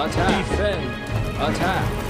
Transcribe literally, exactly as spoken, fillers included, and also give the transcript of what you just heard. Attack! Defend! Attack!